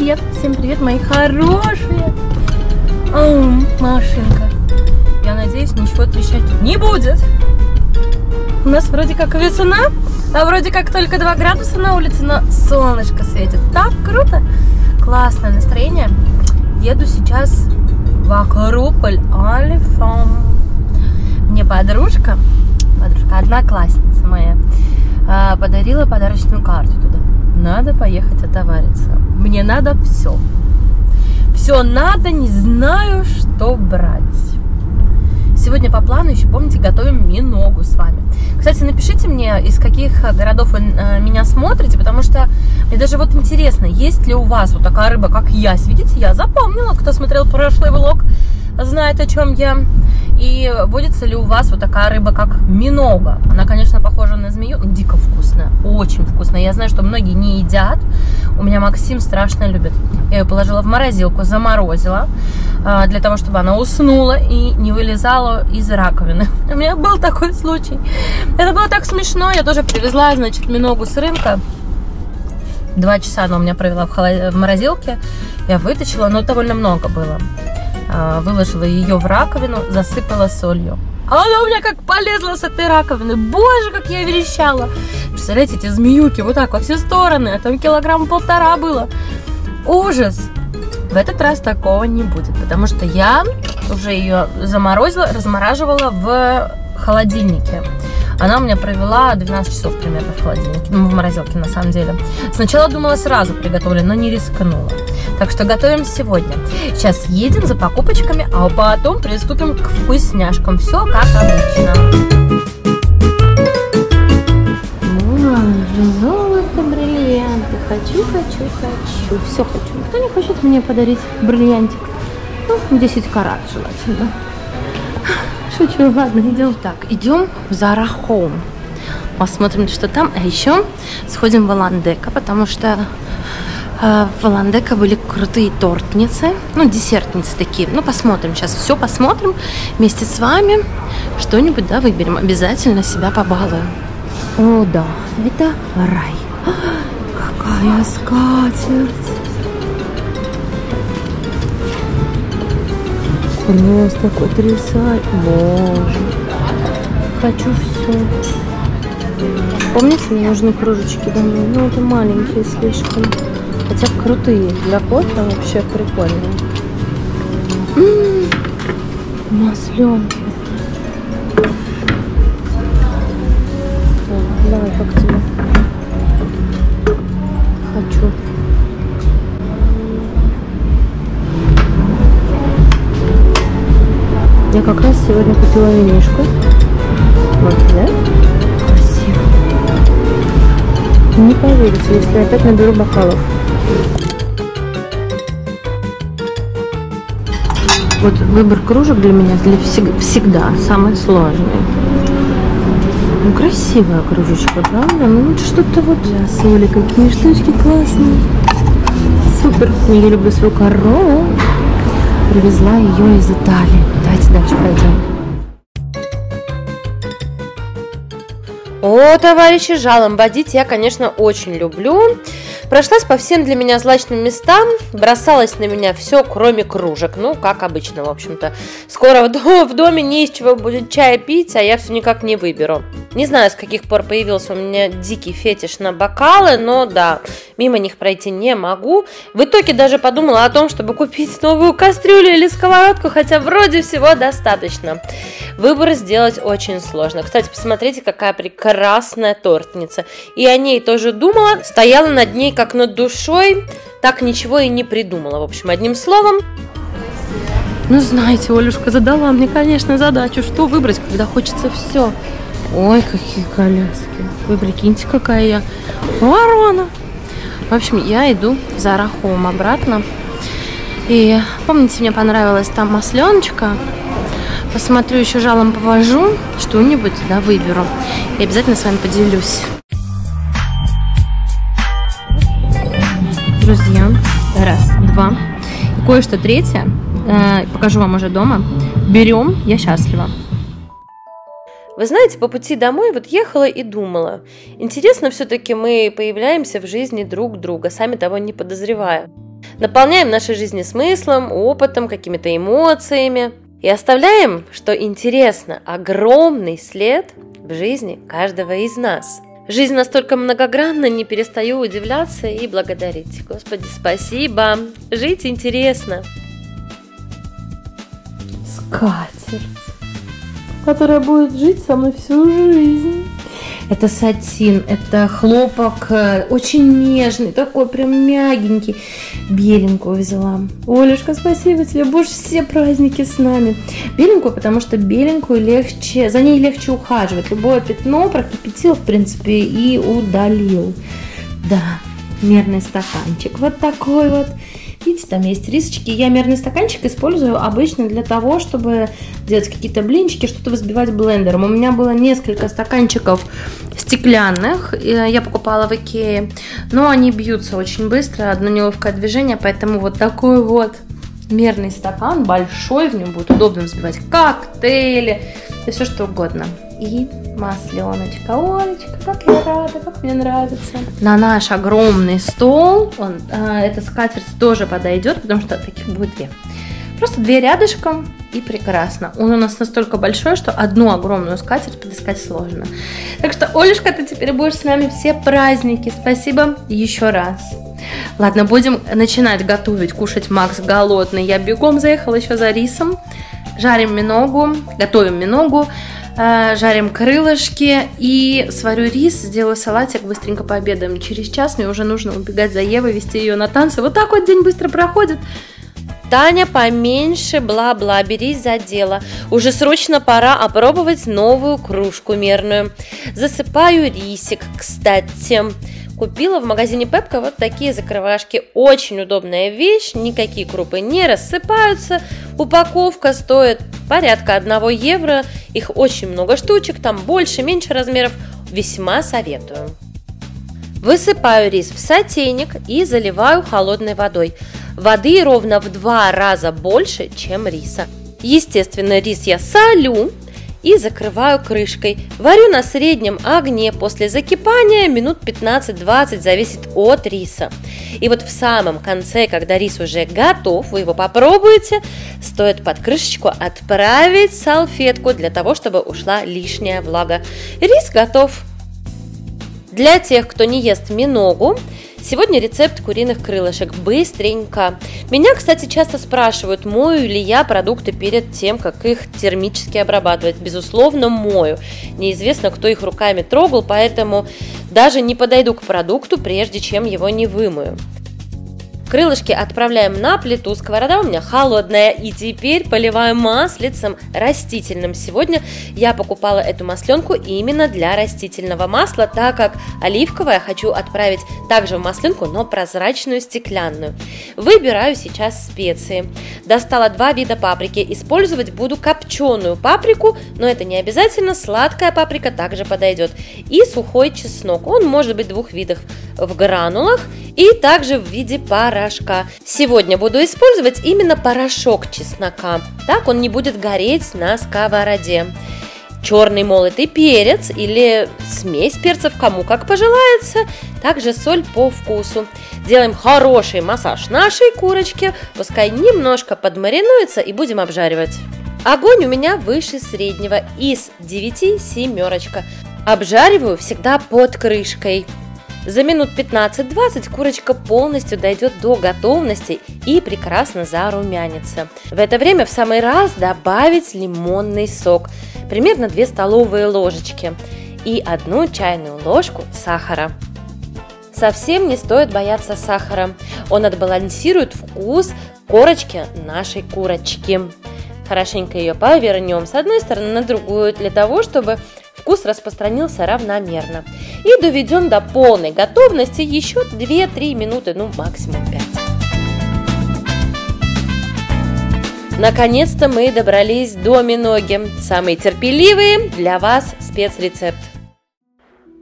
Всем привет, мои хорошие. Машенька, я надеюсь, ничего трещать тут не будет. У нас вроде как весна, а вроде как только 2 градуса на улице, но солнышко светит. Так круто, классное настроение. Еду сейчас в Акрополь. Мне подружка, одноклассница моя, подарила подарочную карту туда. Надо поехать отовариться. Мне надо все. Все надо, не знаю, что брать. Сегодня по плану еще, помните, готовим миногу с вами. Кстати, напишите мне, из каких городов вы меня смотрите, потому что мне даже вот интересно, есть ли у вас вот такая рыба, как ясь. Видите, я запомнила, кто смотрел прошлый влог, знает, о чем я. И будет ли у вас вот такая рыба, как минога. Она, конечно, похожа на змею, но дико вкусная, очень вкусная. Я знаю, что многие не едят. У меня Максим страшно любит. Я ее положила в морозилку, заморозила, для того, чтобы она уснула и не вылезала из раковины. У меня был такой случай. Это было так смешно. Я тоже привезла, значит, миногу с рынка. 2 часа она у меня провела в морозилке. Я вытащила, но довольно много было. Выложила ее в раковину, засыпала солью. А она у меня как полезла с этой раковины. Боже, как я верещала. Представляете, эти змеюки вот так во все стороны. А там 1,5 килограмма было. Ужас. В этот раз такого не будет, потому что я уже ее заморозила, размораживала в холодильнике. Она у меня провела 12 часов примерно в холодильнике, в морозилке на самом деле. Сначала думала, сразу приготовлю, но не рискнула. Так что готовим сегодня. Сейчас едем за покупочками, а потом приступим к вкусняшкам. Все как обычно. Золото, бриллианты. Хочу. Все хочу. Никто не хочет мне подарить бриллиантик? Ну, 10 карат желательно. Шучу, ладно, идем так. Идем в Zara Home. Посмотрим, что там. А еще сходим в Воландека, потому что в Воландека были крутые тортницы, ну, десертницы такие. Ну, посмотрим, сейчас все посмотрим вместе с вами. Что-нибудь, да, выберем. Обязательно себя побалуем. О, да, это рай. А, какая скатерть. Просто потрясающе. Боже. Хочу все. Помните, мне нужны кружечки домой? Ну, это маленькие слишком. Хотя крутые. Для кофе вообще прикольные. Масленки. Давай, как тебе? Хочу. Я как раз сегодня купила винишку. Вот, да? Красиво. Не поверите, если я опять наберу бокалов. Вот выбор кружек для меня всегда самый сложный. Ну, красивая кружечка, правда? Ну, что-то вот для соли. Какие штучки классные. Супер. Я люблю свою корову. Привезла ее из Италии. Давайте дальше пройдем. О, товарищи, жалом водить я, конечно, очень люблю. Прошлась по всем для меня злачным местам. Бросалось на меня все, кроме кружек. Ну, как обычно, в общем-то. Скоро в доме не из чего будет чая пить, а я все никак не выберу. Не знаю, с каких пор появился у меня дикий фетиш на бокалы, но да, мимо них пройти не могу. В итоге даже подумала о том, чтобы купить новую кастрюлю или сковородку, хотя вроде всего достаточно. Выбор сделать очень сложно. Кстати, посмотрите, какая прекрасная тортница. И о ней тоже думала, стояла над ней как над душой, так ничего и не придумала. В общем, одним словом... Ну, знаете, Олюшка задала мне, конечно, задачу, что выбрать, когда хочется все. Ой, какие коляски. Вы прикиньте, какая я ворона. В общем, я иду в Zara Home обратно. И помните, мне понравилась там масленочка. Посмотрю, еще жалом повожу. Что-нибудь, да, выберу. И обязательно с вами поделюсь. Друзья, раз, два. Кое-что третье. Покажу вам уже дома. Берем, я счастлива. Вы знаете, по пути домой вот ехала и думала, интересно все-таки мы появляемся в жизни друг друга, сами того не подозревая. Наполняем наши жизни смыслом, опытом, какими-то эмоциями. И оставляем, что интересно, огромный след в жизни каждого из нас. Жизнь настолько многогранна, не перестаю удивляться и благодарить. Господи, спасибо! Жить интересно! Скатерть, которая будет жить со мной всю жизнь. Это сатин, это хлопок, очень нежный, такой прям мягенький. Беленькую взяла. Олюшка, спасибо тебе, будешь все праздники с нами. Беленькую, потому что беленькую легче, за ней легче ухаживать. Любое пятно прокипятил, в принципе, и удалил. Да, мерный стаканчик, вот такой вот. Видите, там есть рисочки. Я мерный стаканчик использую обычно для того, чтобы делать какие-то блинчики, что-то взбивать блендером. У меня было несколько стаканчиков стеклянных, я покупала в Икее, но они бьются очень быстро, одно неловкое движение, поэтому вот такой вот мерный стакан, большой, в нем будет удобно взбивать коктейли и все что угодно. И масленочка. Олечка, как я рада, как мне нравится. На наш огромный стол эта скатерть тоже подойдет, потому что таких будет две. Просто две рядышком и прекрасно. Он у нас настолько большой, что одну огромную скатерть подыскать сложно. Так что, Олюшка, ты теперь будешь с нами все праздники. Спасибо еще раз. Ладно, будем начинать готовить, кушать. Макс голодный. Я бегом заехала еще за рисом. Жарим миногу, готовим миногу. Жарим крылышки и сварю рис, сделаю салатик, быстренько пообедаем. Через час мне уже нужно убегать за Евой, вести ее на танцы. Вот так вот день быстро проходит. Таня, поменьше бла-бла, берись за дело. Уже срочно пора опробовать новую кружку мерную. Засыпаю рисик, кстати. Купила в магазине Пепко вот такие закрывашки. Очень удобная вещь, никакие крупы не рассыпаются. Упаковка стоит порядка 1 евро. Их очень много штучек, там больше, меньше размеров. Весьма советую. Высыпаю рис в сотейник и заливаю холодной водой. Воды ровно в 2 раза больше, чем риса. Естественно, рис я солю и закрываю крышкой. Варю на среднем огне после закипания минут 15-20, зависит от риса. И вот в самом конце, когда рис уже готов, вы его попробуете, стоит под крышечку отправить салфетку для того, чтобы ушла лишняя влага. Рис готов. Для тех, кто не ест миногу, сегодня рецепт куриных крылышек. Быстренько. Меня, кстати, часто спрашивают, мою ли я продукты перед тем, как их термически обрабатывать. Безусловно, мою. Неизвестно, кто их руками трогал, поэтому даже не подойду к продукту, прежде чем его не вымою. Крылышки отправляем на плиту, сковорода у меня холодная, и теперь поливаю маслицем растительным. Сегодня я покупала эту масленку именно для растительного масла, так как оливковое хочу отправить также в масленку, но прозрачную, стеклянную. Выбираю сейчас специи. Достала 2 вида паприки, использовать буду копченую паприку, но это не обязательно, сладкая паприка также подойдет. И сухой чеснок, он может быть в 2 видах, в гранулах и также в виде порошка. Сегодня буду использовать именно порошок чеснока, так он не будет гореть на сковороде. Черный молотый перец или смесь перцев, кому как пожелается, также соль по вкусу. Делаем хороший массаж нашей курочки, пускай немножко подмаринуется и будем обжаривать. Огонь у меня выше среднего, из 9 семерочка. Обжариваю всегда под крышкой. За минут 15-20 курочка полностью дойдет до готовности и прекрасно зарумянится. В это время в самый раз добавить лимонный сок, примерно 2 столовые ложечки и 1 чайную ложку сахара. Совсем не стоит бояться сахара, он отбалансирует вкус корочки нашей курочки. Хорошенько ее повернем с одной стороны на другую для того, чтобы вкус распространился равномерно. И доведем до полной готовности еще 2-3 минуты, ну максимум 5. Наконец-то мы добрались до миноги. Самые терпеливые для вас спецрецепт.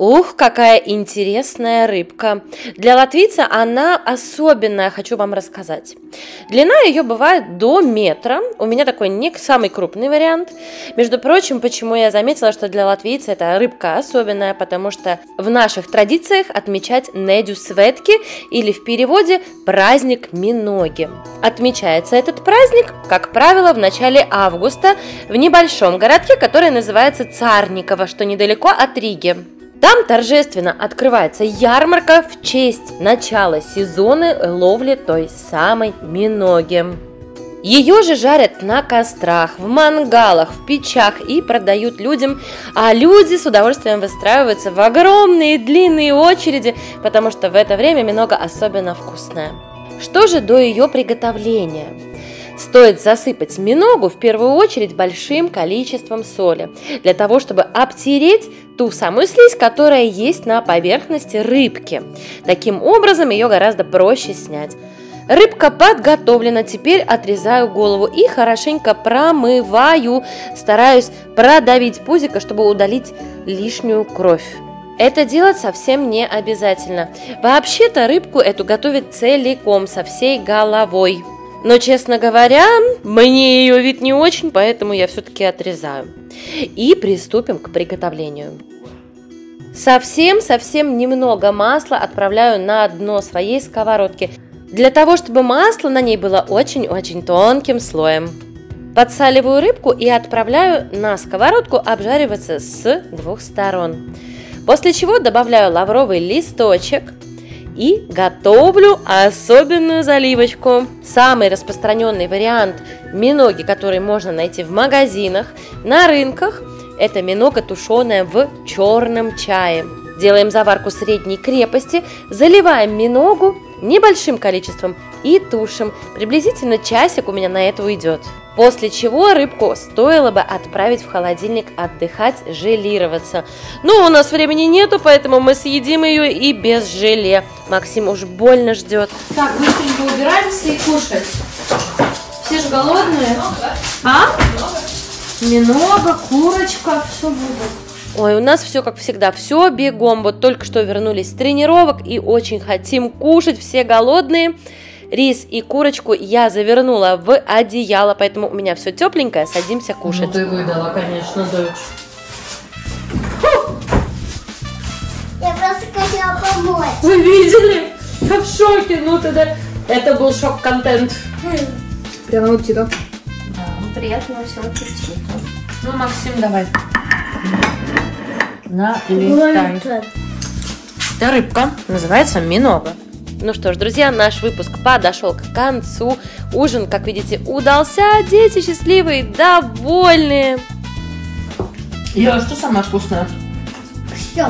Ух, какая интересная рыбка. Для латвийца она особенная, хочу вам рассказать. Длина ее бывает до метра. У меня такой не самый крупный вариант. Между прочим, почему я заметила, что для латвийца эта рыбка особенная, потому что в наших традициях отмечать недю светки, или в переводе праздник Миноги. Отмечается этот праздник, как правило, в начале августа в небольшом городке, который называется Царниково, что недалеко от Риги. Там торжественно открывается ярмарка в честь начала сезона ловли той самой миноги. Ее же жарят на кострах, в мангалах, в печах и продают людям, а люди с удовольствием выстраиваются в огромные длинные очереди, потому что в это время минога особенно вкусная. Что же до ее приготовления? Стоит засыпать миногу в первую очередь большим количеством соли, для того, чтобы обтереть ту самую слизь, которая есть на поверхности рыбки. Таким образом ее гораздо проще снять. Рыбка подготовлена, теперь отрезаю голову и хорошенько промываю, стараюсь продавить пузико, чтобы удалить лишнюю кровь. Это делать совсем не обязательно. Вообще-то рыбку эту готовят целиком, со всей головой. Но, честно говоря, мне ее вид не очень, поэтому я все-таки отрезаю. И приступим к приготовлению. Совсем-совсем немного масла отправляю на дно своей сковородки, для того, чтобы масло на ней было очень-очень тонким слоем. Подсаливаю рыбку и отправляю на сковородку обжариваться с двух сторон. После чего добавляю лавровый листочек и готовлю особенную заливочку. Самый распространенный вариант миноги, который можно найти в магазинах, на рынках, это минога, тушеная в черном чае. Делаем заварку средней крепости, заливаем миногу небольшим количеством и тушим. Приблизительно часик у меня на это уйдет. После чего рыбку стоило бы отправить в холодильник отдыхать, желироваться. Но у нас времени нету, поэтому мы съедим ее и без желе. Максим уж больно ждет. Так, быстренько убираемся и кушать. Все же голодные. Минога. А? Минога, курочка, все будет. Ой, у нас все как всегда, все бегом. Вот только что вернулись с тренировок и очень хотим кушать, все голодные. Рис и курочку я завернула в одеяло, поэтому у меня все тепленькое, садимся кушать. Ну ты выдала, конечно, дочь. Фу! Я просто хотела помочь. Вы видели? Я в шоке, ну тогда. Это был шок-контент. Прямо вот тебя. Да, ну приятного всего аппетита. Ну, Максим, давай. Налетай. Эта рыбка называется минога. Ну что ж, друзья, наш выпуск подошел к концу. Ужин, как видите, удался. Дети счастливые, довольные. Ева, что самое вкусное? Все.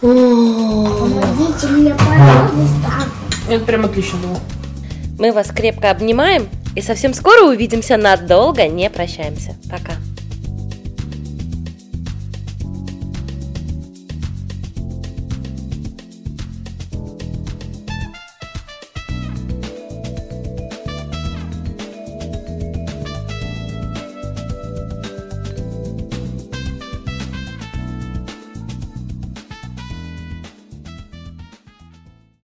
Помогите мне, пожалуйста. Это прям отлично было. Мы вас крепко обнимаем и совсем скоро увидимся. Надолго не прощаемся. Пока.